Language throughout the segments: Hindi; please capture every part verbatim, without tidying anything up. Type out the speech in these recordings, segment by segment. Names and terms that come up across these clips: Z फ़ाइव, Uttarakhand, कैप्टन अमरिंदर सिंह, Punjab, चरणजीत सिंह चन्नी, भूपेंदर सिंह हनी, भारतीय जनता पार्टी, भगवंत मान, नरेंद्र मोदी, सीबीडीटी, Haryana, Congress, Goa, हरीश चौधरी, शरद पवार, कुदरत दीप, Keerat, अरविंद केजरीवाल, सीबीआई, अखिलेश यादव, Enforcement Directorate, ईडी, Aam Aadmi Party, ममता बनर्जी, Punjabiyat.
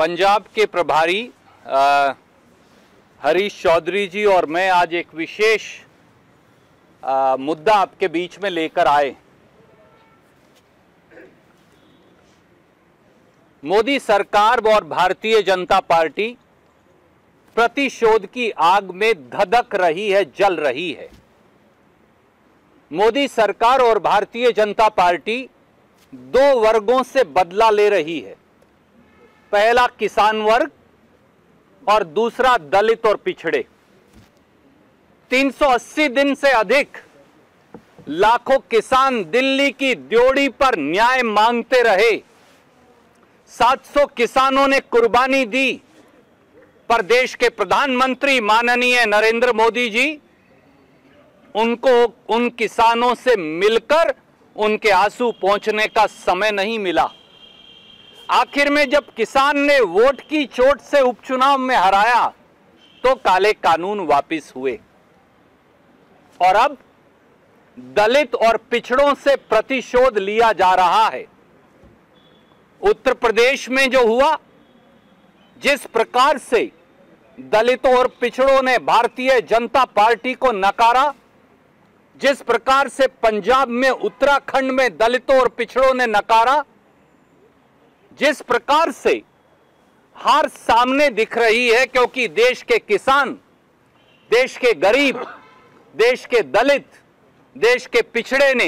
पंजाब के प्रभारी हरीश चौधरी जी और मैं आज एक विशेष आ, मुद्दा आपके बीच में लेकर आए। मोदी सरकार और भारतीय जनता पार्टी प्रतिशोध की आग में धधक रही है, जल रही है। मोदी सरकार और भारतीय जनता पार्टी दो वर्गों से बदला ले रही है। पहला किसान वर्ग और दूसरा दलित और पिछड़े। तीन सौ अस्सी दिन से अधिक लाखों किसान दिल्ली की ड्योढ़ी पर न्याय मांगते रहे। सात सौ किसानों ने कुर्बानी दी। प्रदेश के प्रधानमंत्री माननीय नरेंद्र मोदी जी उनको उन किसानों से मिलकर उनके आंसू पहुंचने का समय नहीं मिला। आखिर में जब किसान ने वोट की चोट से उपचुनाव में हराया तो काले कानून वापस हुए और अब दलित और पिछड़ों से प्रतिशोध लिया जा रहा है। उत्तर प्रदेश में जो हुआ, जिस प्रकार से दलितों और पिछड़ों ने भारतीय जनता पार्टी को नकारा, जिस प्रकार से पंजाब में, उत्तराखंड में दलितों और पिछड़ों ने नकारा, जिस प्रकार से हार सामने दिख रही है, क्योंकि देश के किसान, देश के गरीब, देश के दलित, देश के पिछड़े ने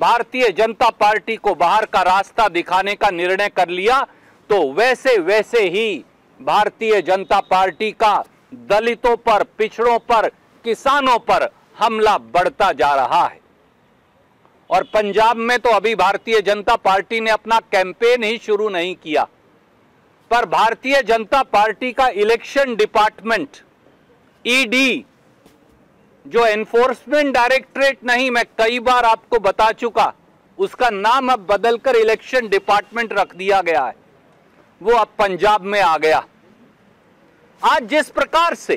भारतीय जनता पार्टी को बाहर का रास्ता दिखाने का निर्णय कर लिया, तो वैसे वैसे ही भारतीय जनता पार्टी का दलितों पर, पिछड़ों पर, किसानों पर हमला बढ़ता जा रहा है। और पंजाब में तो अभी भारतीय जनता पार्टी ने अपना कैंपेन ही शुरू नहीं किया, पर भारतीय जनता पार्टी का इलेक्शन डिपार्टमेंट, ईडी, जो एनफोर्समेंट डायरेक्टरेट नहीं, मैं कई बार आपको बता चुका, उसका नाम अब बदलकर इलेक्शन डिपार्टमेंट रख दिया गया है, वो अब पंजाब में आ गया। आज जिस प्रकार से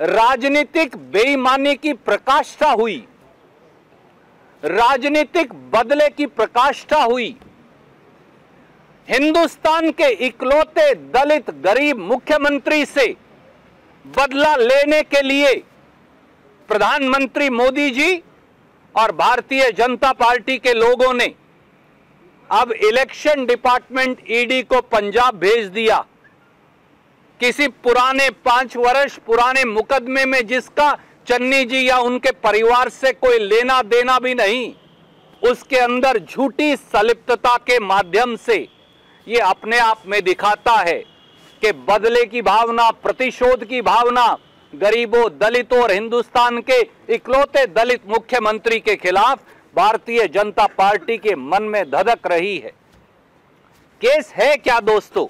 राजनीतिक बेईमानी की प्रकाष्ठा हुई, राजनीतिक बदले की प्रकाष्ठा हुई, हिंदुस्तान के इकलौते दलित गरीब मुख्यमंत्री से बदला लेने के लिए प्रधानमंत्री मोदी जी और भारतीय जनता पार्टी के लोगों ने अब इलेक्शन डिपार्टमेंट, ईडी को पंजाब भेज दिया। किसी पुराने पांच वर्ष पुराने मुकदमे में जिसका चन्नी जी या उनके परिवार से कोई लेना देना भी नहीं, उसके अंदर झूठी संलिप्तता के माध्यम से ये अपने आप में दिखाता है कि बदले की भावना, प्रतिशोध की भावना गरीबों, दलितों और हिंदुस्तान के इकलौते दलित मुख्यमंत्री के खिलाफ भारतीय जनता पार्टी के मन में धधक रही है। केस है क्या दोस्तों?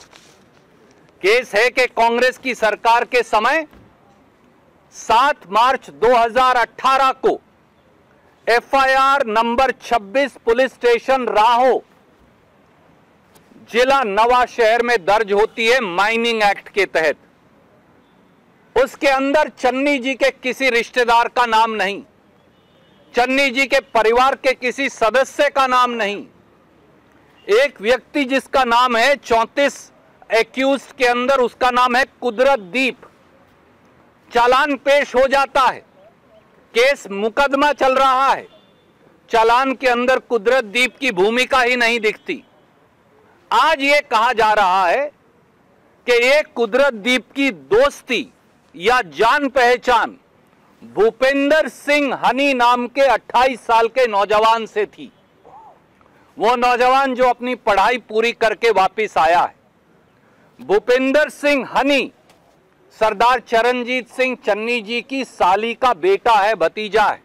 केस है कि कांग्रेस की सरकार के समय सात मार्च दो हज़ार अठारह को एफ आई आर नंबर छब्बीस पुलिस स्टेशन राहो, जिला नवा शहर में दर्ज होती है माइनिंग एक्ट के तहत। उसके अंदर चन्नी जी के किसी रिश्तेदार का नाम नहीं, चन्नी जी के परिवार के किसी सदस्य का नाम नहीं। एक व्यक्ति जिसका नाम है चौंतीस एक्यूज के अंदर, उसका नाम है कुदरत दीप। चालान पेश हो जाता है, केस, मुकदमा चल रहा है, चालान के अंदर कुदरत दीप की भूमिका ही नहीं दिखती। आज ये कहा जा रहा है कि ये कुदरत दीप की दोस्ती या जान पहचान भूपेंदर सिंह हनी नाम के अट्ठाईस साल के नौजवान से थी। वो नौजवान जो अपनी पढ़ाई पूरी करके वापस आया है। भूपेंदर सिंह हनी सरदार चरणजीत सिंह चन्नी जी की साली का बेटा है, भतीजा है।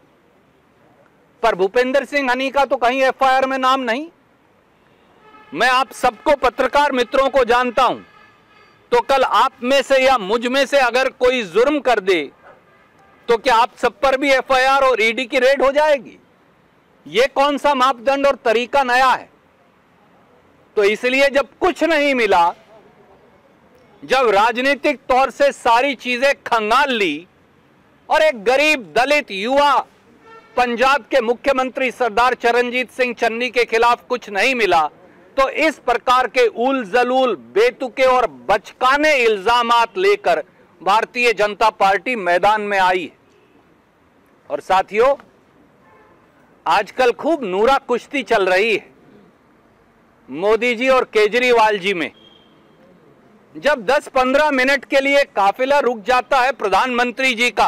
पर भूपेंदर सिंह हनी का तो कहीं एफ आई आर में नाम नहीं। मैं आप सबको, पत्रकार मित्रों को जानता हूं, तो कल आप में से या मुझ में से अगर कोई जुर्म कर दे तो क्या आप सब पर भी एफ आई आर और ई डी की रेड हो जाएगी? ये कौन सा मापदंड और तरीका नया है? तो इसलिए जब कुछ नहीं मिला, जब राजनीतिक तौर से सारी चीजें खंगाल ली और एक गरीब दलित युवा पंजाब के मुख्यमंत्री सरदार चरणजीत सिंह चन्नी के खिलाफ कुछ नहीं मिला, तो इस प्रकार के उल जलूल, बेतुके और बचकाने इल्जामात लेकर भारतीय जनता पार्टी मैदान में आई है। और साथियों, आजकल खूब नूरा कुश्ती चल रही है मोदी जी और केजरीवाल जी में। जब दस पंद्रह मिनट के लिए काफिला रुक जाता है प्रधानमंत्री जी का,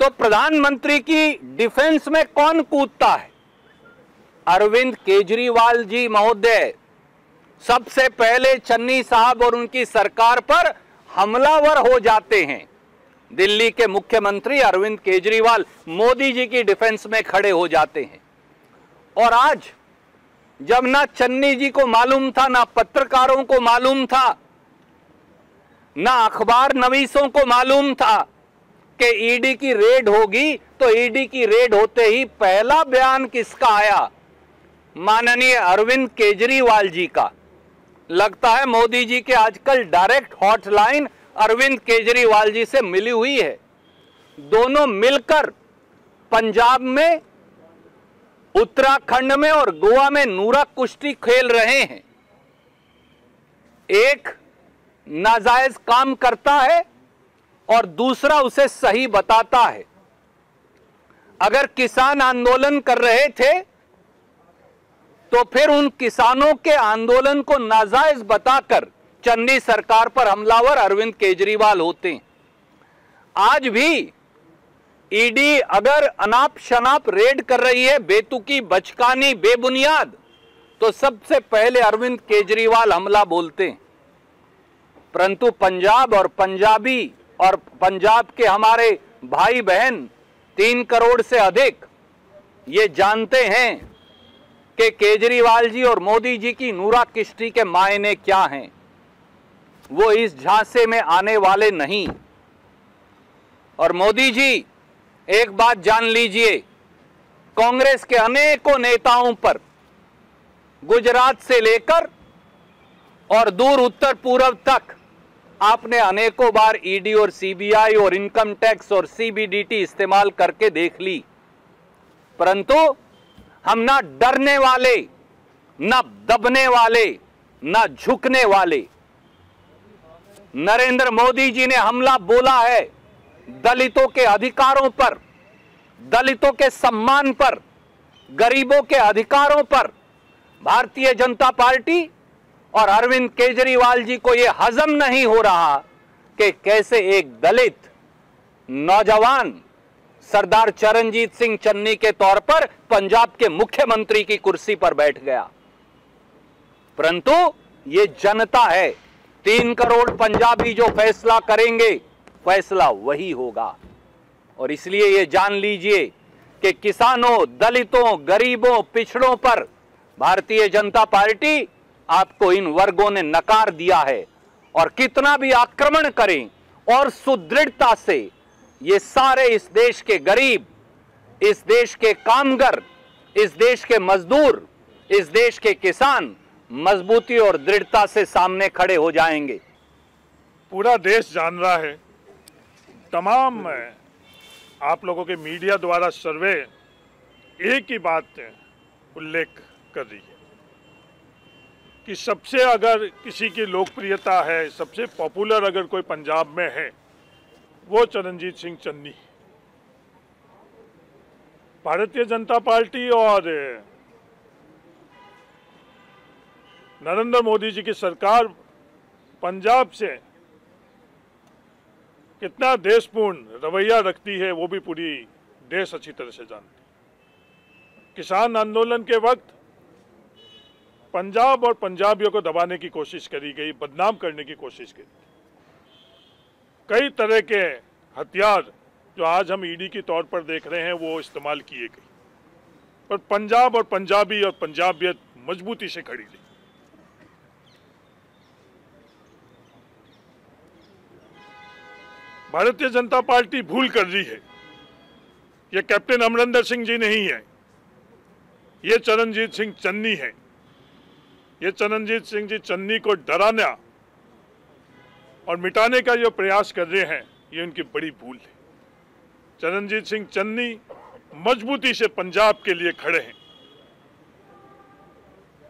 तो प्रधानमंत्री की डिफेंस में कौन कूदता है? अरविंद केजरीवाल जी महोदय सबसे पहले चन्नी साहब और उनकी सरकार पर हमलावर हो जाते हैं। दिल्ली के मुख्यमंत्री अरविंद केजरीवाल मोदी जी की डिफेंस में खड़े हो जाते हैं। और आज जब ना चन्नी जी को मालूम था, ना पत्रकारों को मालूम था, ना अखबार नवीसों को मालूम था कि ईडी की रेड होगी, तो ईडी की रेड होते ही पहला बयान किसका आया? माननीय अरविंद केजरीवाल जी का। लगता है मोदी जी के आजकल डायरेक्ट हॉटलाइन अरविंद केजरीवाल जी से मिली हुई है। दोनों मिलकर पंजाब में, उत्तराखंड में और गोवा में नूरा कुश्ती खेल रहे हैं। एक नाजायज काम करता है और दूसरा उसे सही बताता है। अगर किसान आंदोलन कर रहे थे तो फिर उन किसानों के आंदोलन को नाजायज बताकर चन्नी सरकार पर हमलावर अरविंद केजरीवाल होते हैं। आज भी ईडी अगर अनाप शनाप रेड कर रही है, बेतुकी, बचकानी, बेबुनियाद, तो सबसे पहले अरविंद केजरीवाल हमला बोलते हैं। परंतु पंजाब और पंजाबी और पंजाब के हमारे भाई बहन, तीन करोड़ से अधिक, ये जानते हैं कि केजरीवाल जी और मोदी जी की नूरा किश्ती के मायने क्या हैं। वो इस झांसे में आने वाले नहीं। और मोदी जी, एक बात जान लीजिए, कांग्रेस के अनेकों नेताओं पर गुजरात से लेकर और दूर उत्तर पूर्व तक आपने अनेकों बार ईडी और सीबीआई और इनकम टैक्स और सीबीडीटी इस्तेमाल करके देख ली, परंतु हम ना डरने वाले, ना दबने वाले, ना झुकने वाले। नरेंद्र मोदी जी ने हमला बोला है दलितों के अधिकारों पर, दलितों के सम्मान पर, गरीबों के अधिकारों पर। भारतीय जनता पार्टी और अरविंद केजरीवाल जी को यह हजम नहीं हो रहा कि कैसे एक दलित नौजवान सरदार चरणजीत सिंह चन्नी के तौर पर पंजाब के मुख्यमंत्री की कुर्सी पर बैठ गया। परंतु ये जनता है, तीन करोड़ पंजाबी जो फैसला करेंगे, फैसला वही होगा। और इसलिए ये जान लीजिए कि किसानों, दलितों, गरीबों, पिछड़ों पर भारतीय जनता पार्टी, आपको इन वर्गों ने नकार दिया है। और कितना भी आक्रमण करें और सुदृढ़ता से, ये सारे इस देश के गरीब, इस देश के कामगर, इस देश के मजदूर, इस देश के किसान मजबूती और दृढ़ता से सामने खड़े हो जाएंगे। पूरा देश जान रहा है, तमाम आप लोगों के मीडिया द्वारा सर्वे एक ही बात उल्लेख कर रही है कि सबसे अगर किसी की लोकप्रियता है, सबसे पॉपुलर अगर कोई पंजाब में है, वो चरणजीत सिंह चन्नी। भारतीय जनता पार्टी और नरेंद्र मोदी जी की सरकार पंजाब से कितना देशपूर्ण रवैया रखती है, वो भी पूरी देश अच्छी तरह से जानती है। किसान आंदोलन के वक्त पंजाब और पंजाबियों को दबाने की कोशिश करी गई, बदनाम करने की कोशिश करी गई। कई तरह के हथियार जो आज हम ईडी के तौर पर देख रहे हैं, वो इस्तेमाल किए गए, पर पंजाब और पंजाबी और पंजाबियत मजबूती से खड़ी रही। भारतीय जनता पार्टी भूल कर रही है। ये कैप्टन अमरिंदर सिंह जी नहीं है, ये चरणजीत सिंह चन्नी है। ये चरणजीत सिंह जी चन्नी को डराना और मिटाने का जो प्रयास कर रहे हैं, ये उनकी बड़ी भूल है। चरणजीत सिंह चन्नी मजबूती से पंजाब के लिए खड़े हैं।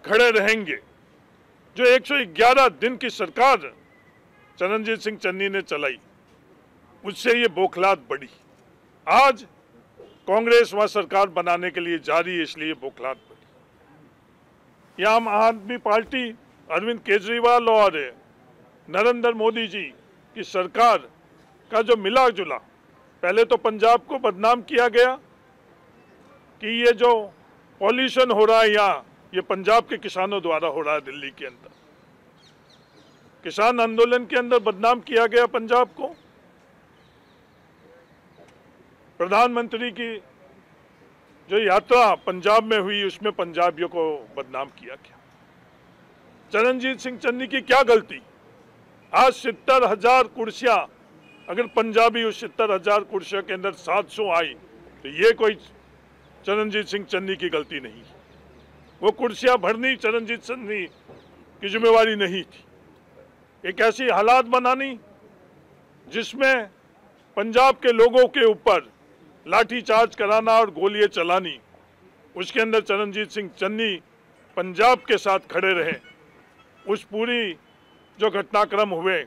खड़े रहेंगे। जो एक सौ ग्यारह दिन की सरकार चरणजीत सिंह चन्नी ने चलाई, उससे ये बौखलाहट बढ़ी। आज कांग्रेस वहां सरकार बनाने के लिए जा रही है, इसलिए बौखलाहट बढ़ी। यह आम आदमी पार्टी, अरविंद केजरीवाल और नरेंद्र मोदी जी की सरकार का जो मिला जुला, पहले तो पंजाब को बदनाम किया गया कि ये जो पॉल्यूशन हो रहा है यहाँ, ये पंजाब के किसानों द्वारा हो रहा है। दिल्ली के अंदर किसान आंदोलन के अंदर बदनाम किया गया पंजाब को। प्रधानमंत्री की जो यात्रा पंजाब में हुई, उसमें पंजाबियों को बदनाम किया गया। चरणजीत सिंह चन्नी की क्या गलती? आज सत्तर हजार कुर्सियां, अगर पंजाबी उस सत्तर हजार कुर्सियों के अंदर सात सौ आई, तो ये कोई चरणजीत सिंह चन्नी की गलती नहीं। वो कुर्सियां भरनी चरणजीत चन्नी की जिम्मेवारी नहीं थी। एक ऐसी हालात बनानी जिसमें पंजाब के लोगों के ऊपर लाठीचार्ज कराना और गोलियां चलानी, उसके अंदर चरणजीत सिंह चन्नी पंजाब के साथ खड़े रहे। उस पूरी जो घटनाक्रम हुए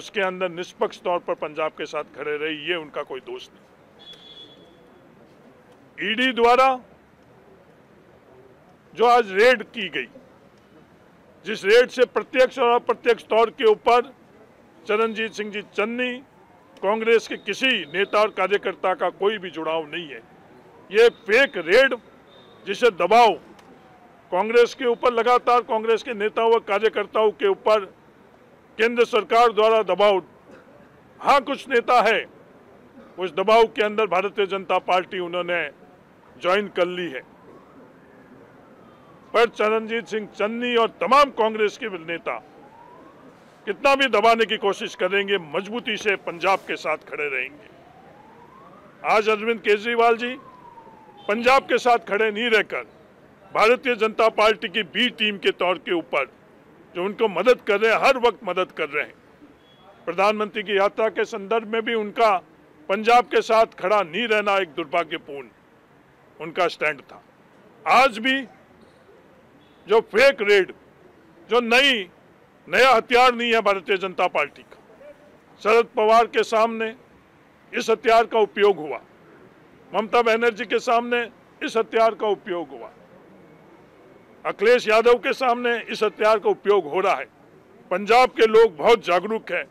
उसके अंदर निष्पक्ष तौर पर पंजाब के साथ खड़े रहे, ये उनका कोई दोष नहीं। ईडी द्वारा जो आज रेड की गई, जिस रेड से प्रत्यक्ष और अप्रत्यक्ष तौर के ऊपर चरणजीत सिंह जी चन्नी, कांग्रेस के किसी नेता और कार्यकर्ता का कोई भी जुड़ाव नहीं है। ये फेक रेड, जिसे दबाव कांग्रेस के ऊपर लगातार, कांग्रेस के नेताओं व कार्यकर्ताओं के ऊपर केंद्र सरकार द्वारा दबाव, हाँ कुछ नेता है, उस दबाव के अंदर भारतीय जनता पार्टी उन्होंने ज्वाइन कर ली है। पर चरणजीत सिंह चन्नी और तमाम कांग्रेस के नेता कितना भी दबाने की कोशिश करेंगे, मजबूती से पंजाब के साथ खड़े रहेंगे। आज अरविंद केजरीवाल जी पंजाब के साथ खड़े नहीं रहकर भारतीय जनता पार्टी की बी टीम के तौर के ऊपर जो उनको मदद कर रहे हैं, हर वक्त मदद कर रहे हैं। प्रधानमंत्री की यात्रा के संदर्भ में भी उनका पंजाब के साथ खड़ा नहीं रहना एक दुर्भाग्यपूर्ण उनका स्टैंड था। आज भी जो फेक रेड, जो नई नया हथियार नहीं है भारतीय जनता पार्टी का, शरद पवार के सामने इस हथियार का उपयोग हुआ, ममता बनर्जी के सामने इस हथियार का उपयोग हुआ, अखिलेश यादव के सामने इस हथियार का उपयोग हो रहा है। पंजाब के लोग बहुत जागरूक हैं।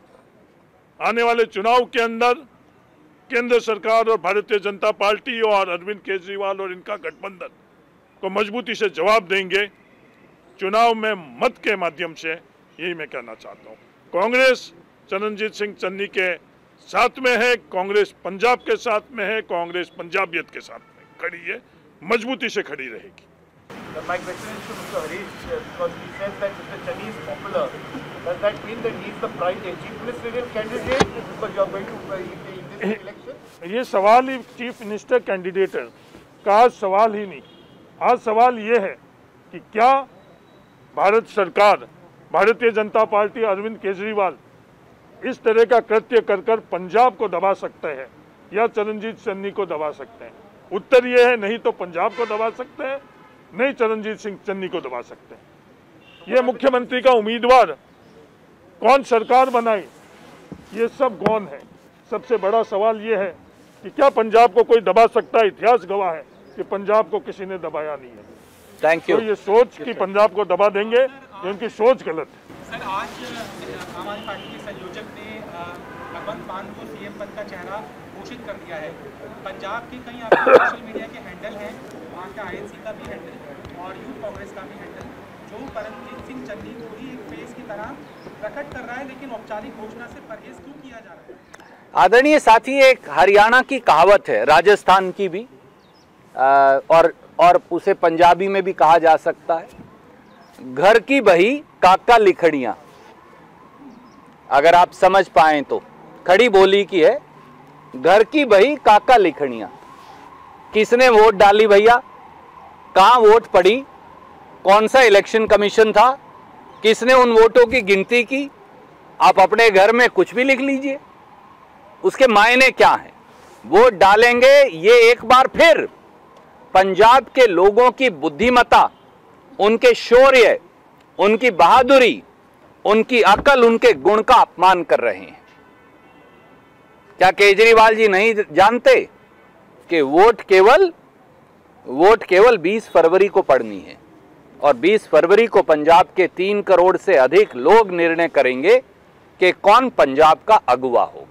आने वाले चुनाव के अंदर केंद्र सरकार और भारतीय जनता पार्टी और अरविंद केजरीवाल और इनका गठबंधन को मजबूती से जवाब देंगे, चुनाव में मत के माध्यम से। यही मैं कहना चाहता हूँ। कांग्रेस चरणजीत सिंह चन्नी के साथ में है, कांग्रेस पंजाब के साथ में है, कांग्रेस पंजाबियत के साथ में खड़ी है, मजबूती से खड़ी रहेगी। My question is to Mister Harish, because he says that Mister Chani is popular. Does that mean that he is the prime chief ministerial candidate? Because you are going to in this election. ये सवाल ही चीफ मिनिस्टर कैंडिडेट का सवाल ही नहीं। आज सवाल ये है कि क्या भारत सरकार, भारतीय जनता पार्टी, अरविंद केजरीवाल इस तरह का कृत्य कर कर पंजाब को दबा सकते हैं या चरणजीत चन्नी को दबा सकते हैं? उत्तर ये है, नहीं तो पंजाब को दबा सकते हैं, नहीं चरणजीत सिंह चन्नी को दबा सकते हैं। ये मुख्यमंत्री का उम्मीदवार कौन सरकार बनाए, ये सब गौण है। सबसे बड़ा सवाल ये है कि क्या पंजाब को कोई दबा सकता है? इतिहास गवाह है कि पंजाब को किसी ने दबाया नहीं है। Thank you. तो ये सोच कि पंजाब को दबा देंगे, उनकी सोच गलत है। सर, आज आम आदमी पार्टी के संयोजक ने भगवंत मान को सीएम पद का चेहरा घोषित कर दिया है। पंजाब के कई आपके सोशल मीडिया के हैंडल हैं, वहाँ का आईएनसी का भी हैंडल और यूथ कांग्रेस का भी हैंडल, जो चरणजीत सिंह चन्नी को ही एक फेस की तरह प्रकट कर रहा है, लेकिन औपचारिक घोषणा से परहेज क्यों किया जा रहा है? आदरणीय साथी, एक हरियाणा की कहावत है, राजस्थान की भी और और उसे पंजाबी में भी कहा जा सकता है, घर की बही काका लिखड़ियां। अगर आप समझ पाए तो खड़ी बोली की है, घर की बही काका लिखड़ियां। किसने वोट डाली भैया, कहाँ वोट पड़ी, कौन सा इलेक्शन कमीशन था, किसने उन वोटों की गिनती की, आप अपने घर में कुछ भी लिख लीजिए, उसके मायने क्या है। वोट डालेंगे, ये एक बार फिर पंजाब के लोगों की बुद्धिमत्ता उनके शौर्य, उनकी बहादुरी, उनकी अकल, उनके गुण का अपमान कर रहे हैं। क्या केजरीवाल जी नहीं जानते कि वोट केवल वोट केवल बीस फरवरी को पड़नी है और बीस फरवरी को पंजाब के तीन करोड़ से अधिक लोग निर्णय करेंगे कि कौन पंजाब का अगुवा हो।